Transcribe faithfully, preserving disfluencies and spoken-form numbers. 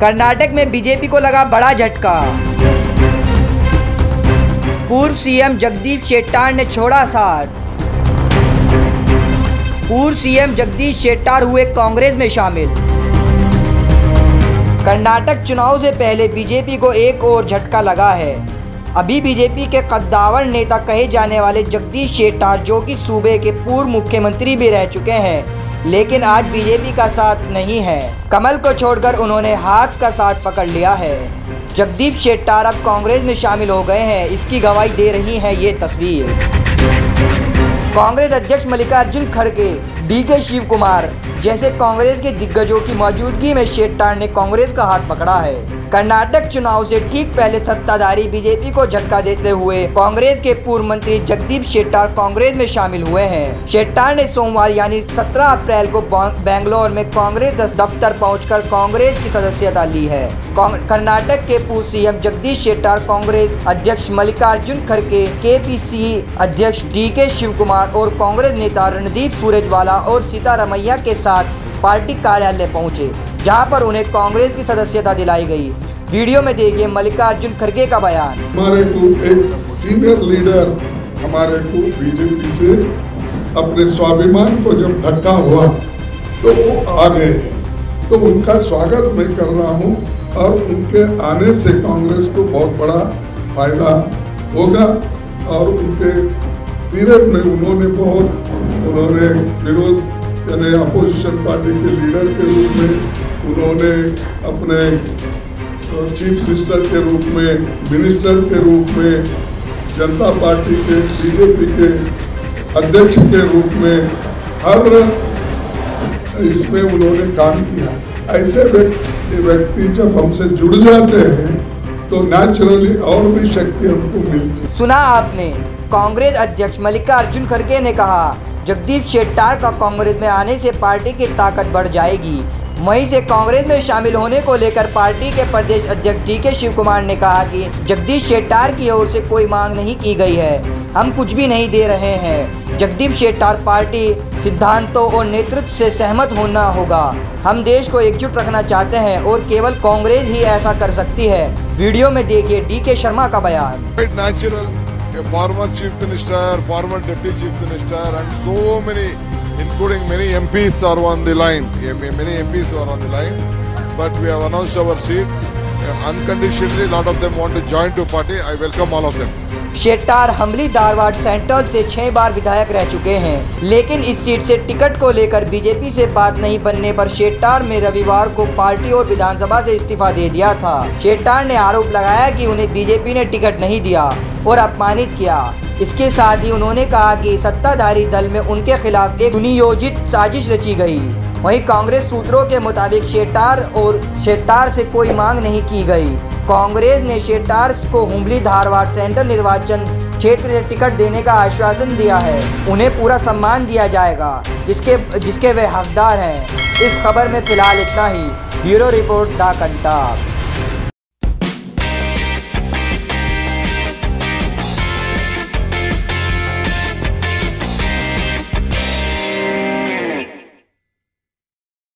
कर्नाटक में बीजेपी को लगा बड़ा झटका। पूर्व सीएम जगदीश शेट्टार ने छोड़ा साथ। पूर्व सीएम जगदीश शेट्टार हुए कांग्रेस में शामिल। कर्नाटक चुनाव से पहले बीजेपी को एक और झटका लगा है। अभी बीजेपी के कद्दावर नेता कहे जाने वाले जगदीश शेट्टार, जो कि सूबे के पूर्व मुख्यमंत्री भी रह चुके हैं, लेकिन आज बीजेपी का साथ नहीं है। कमल को छोड़कर उन्होंने हाथ का साथ पकड़ लिया है। जगदीश शेट्टार अब कांग्रेस में शामिल हो गए हैं, इसकी गवाही दे रही है ये तस्वीर। कांग्रेस अध्यक्ष मल्लिकार्जुन खड़गे, डी के शिव कुमार जैसे कांग्रेस के दिग्गजों की मौजूदगी में शेट्टार ने कांग्रेस का हाथ पकड़ा है। कर्नाटक चुनाव से ठीक पहले सत्ताधारी बीजेपी को झटका देते हुए कांग्रेस के पूर्व मंत्री जगदीश शेट्टार कांग्रेस में शामिल हुए हैं। शेट्टार ने सोमवार यानी सत्रह अप्रैल को बेंगलोर में कांग्रेस दफ्तर पहुंचकर कांग्रेस की सदस्यता ली है। कर्नाटक के पूर्व सीएम जगदीश शेट्टार, कांग्रेस अध्यक्ष मल्लिकार्जुन खड़गे, के पी सी अध्यक्ष डी के शिव कुमार और कांग्रेस नेता रणदीप सूरजवाला और सीता रामैया के साथ पार्टी कार्यालय पहुंचे, जहां पर उन्हें कांग्रेस की सदस्यता दिलाई गई। वीडियो में देखिए मल्लिकार्जुन खड़गे का बयान। हमारे को एक सीनियर लीडर, हमारे को बीजेपी से अपने स्वाभिमान को जब धक्का हुआ तो वो आ गए, तो उनका स्वागत मैं कर रहा हूँ और उनके आने से कांग्रेस को बहुत बड़ा फायदा होगा। और उनके पीरियड में उन्होंने बहुत उन्होंने विरोध यानी अपोजिशन पार्टी के लीडर के रूप में, उन्होंने अपने चीफ मिनिस्टर के रूप में, मिनिस्टर के रूप में, जनता पार्टी के बीजेपी के अध्यक्ष के रूप में हर इसमें उन्होंने काम किया। ऐसे व्यक्ति जब हमसे जुड़ जाते हैं तो नेचुरली और भी शक्ति हमको मिलती है। सुना आपने, कांग्रेस अध्यक्ष मल्लिकार्जुन खड़गे ने कहा जगदीश शेट्टार का कांग्रेस में आने से पार्टी की ताकत बढ़ जाएगी। मई से कांग्रेस में शामिल होने को लेकर पार्टी के प्रदेश अध्यक्ष डी के शिव कुमार ने कहा कि जगदीश शेट्टार की ओर से कोई मांग नहीं की गई है, हम कुछ भी नहीं दे रहे हैं। जगदीश शेट्टार पार्टी सिद्धांतों और नेतृत्व से सहमत होना होगा। हम देश को एकजुट रखना चाहते हैं और केवल कांग्रेस ही ऐसा कर सकती है। वीडियो में देखिए डी के शर्मा का बयान। A former chief minister, former deputy chief minister, and so many, including many M Ps, are on the line. Many M Ps are on the line, but we have announced our seat unconditionally. A lot of them want to join to party. I welcome all of them. Shettar Hubli-Dharwad central से छह बार विधायक रह चुके हैं, लेकिन इस seat से ticket को लेकर बीजेपी से बात नहीं बनने पर शेट्टार ने रविवार को पार्टी और विधानसभा से इस्तीफा दे दिया था। शेट्टार ने आरोप लगाया कि उन्हें बीजेपी ने टिकट नहीं दिया और अपमानित किया। इसके साथ ही उन्होंने कहा कि सत्ताधारी दल में उनके खिलाफ एक सुनियोजित साजिश रची गई। वहीं कांग्रेस सूत्रों के मुताबिक शेट्टार और शेट्टार से कोई मांग नहीं की गई। कांग्रेस ने शेट्टार को हुबली-धारवाड़ सेंट्रल निर्वाचन क्षेत्र से टिकट देने का आश्वासन दिया है। उन्हें पूरा सम्मान दिया जाएगा जिसके जिसके वे हकदार हैं। इस खबर में फिलहाल इतना ही। Bureau report the Kantap.